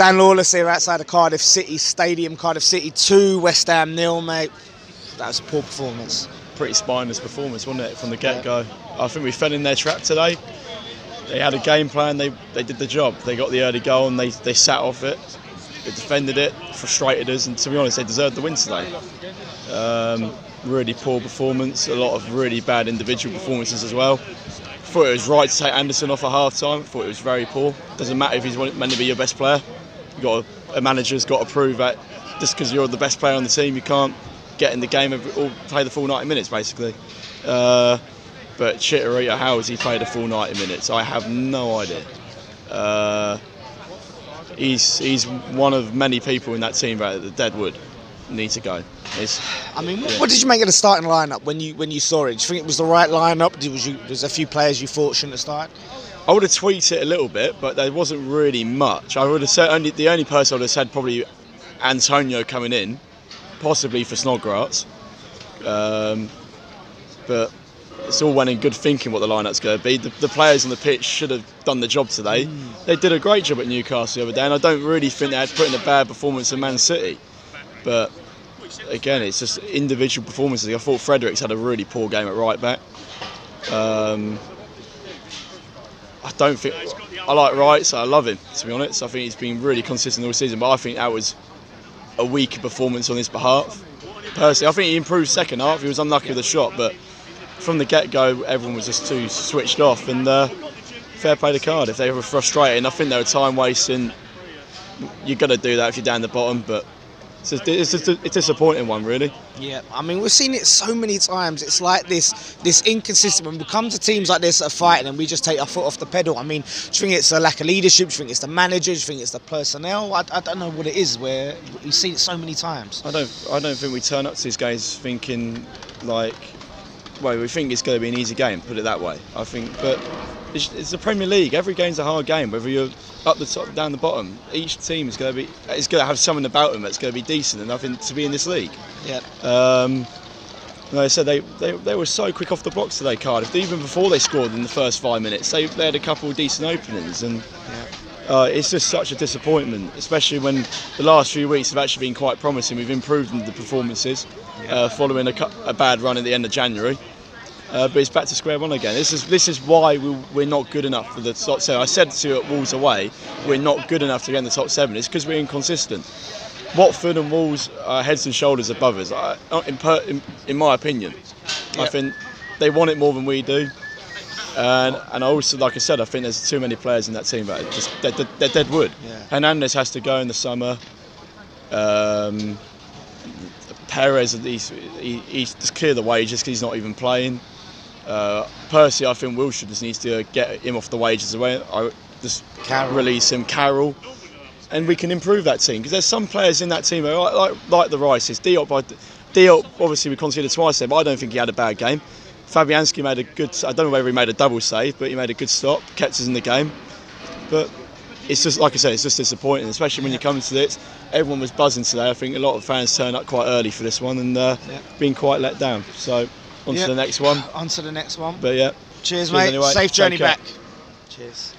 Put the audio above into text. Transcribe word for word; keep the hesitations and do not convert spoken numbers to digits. Dan Lawless here outside of Cardiff City Stadium. Cardiff City two, West Ham nil, mate. That was a poor performance. Pretty spineless performance, wasn't it, from the get-go? Yeah. I think we fell in their trap today. They had a game plan, they, they did the job. They got the early goal and they, they sat off it. They defended it, frustrated us, and to be honest, they deserved the win today. Um, really poor performance, a lot of really bad individual performances as well. Thought it was right to take Anderson off at half-time. Thought it was very poor. Doesn't matter if he's meant to be your best player. You got to, a manager's got to prove that just because you're the best player on the team, you can't get in the game of or play the full ninety minutes, basically. Uh, but Chicharito, how has he played the full ninety minutes? I have no idea. Uh, he's he's one of many people in that team that the deadwood need to go. It's, I mean, yeah. What did you make of the starting lineup when you when you saw it? Do you think it was the right lineup? Did was you there's a few players you thought shouldn't have started? I would have tweaked it a little bit, but there wasn't really much. I would have said only the only person I would have said probably Antonio coming in, possibly for Snodgrass. Um, but it's all well and good thinking what the lineup's going to be. The, the players on the pitch should have done the job today. Mm. They did a great job at Newcastle the other day, and I don't really think they had put in a bad performance in Man City. But again, it's just individual performances. I thought Fredericks had a really poor game at right back. Um, I don't think I like Wright, so I love him, to be honest. I think he's been really consistent all season, but I think that was a weaker performance on his behalf. Personally, I think he improved second half. He was unlucky with the shot, but from the get-go, everyone was just too switched off. And uh, fair play to Cardiff. They were frustrating. I think they were time wasting. You've got to do that if you're down the bottom, but. It's a, it's, a, it's a disappointing one, really. Yeah, I mean, we've seen it so many times. It's like this this inconsistent. When we come to teams like this that are fighting and we just take our foot off the pedal, I mean, do you think it's a lack of leadership? Do you think it's the manager? Do you think it's the personnel? I, I don't know what it is. Where we've seen it so many times. I don't I don't think we turn up to these games thinking, like, well, we think it's going to be an easy game, put it that way, I think. But it's, it's the Premier League. Every game's a hard game, whether you're up the top, down the bottom. Each team is going to be, it's going to have something about them that's going to be decent enough in, to be in this league. Yeah. Um, like I said, they, they they were so quick off the blocks today, Cardiff. Even before they scored in the first five minutes, they, they had a couple of decent openings, and yeah. uh, it's just such a disappointment. Especially when the last few weeks have actually been quite promising. We've improved in the performances yeah. uh, following a, a bad run at the end of January. Uh, but it's back to square one again. This is this is why we, we're not good enough for the top seven. I said to you at Wolves away, we're not good enough to get in the top seven. It's because we're inconsistent. Watford and Wolves are heads and shoulders above us, I, in, per, in, in my opinion. Yep. I think they want it more than we do. And and I also, like I said, I think there's too many players in that team that are just they're, they're dead wood. Yeah. Hernandez has to go in the summer. Um, Perez, he's, he, he's just cleared the way just because he's not even playing. Uh, personally, I think Wilshere just needs to get him off the wages away. I just Carroll. release him, Carroll, and we can improve that team because there's some players in that team that are like, like like the Rices. Diop, Diop, obviously we conceded twice there, but I don't think he had a bad game. Fabianski made a good. I don't know whether he made a double save, but he made a good stop, kept us in the game. But it's just like I said, it's just disappointing, especially when yeah. you come to this. Everyone was buzzing today. I think a lot of fans turned up quite early for this one and uh, yeah. been quite let down. So. On yep. to the next one. On to the next one. But yeah. Cheers, Cheers mate. Anyway. Safe journey back. Cheers.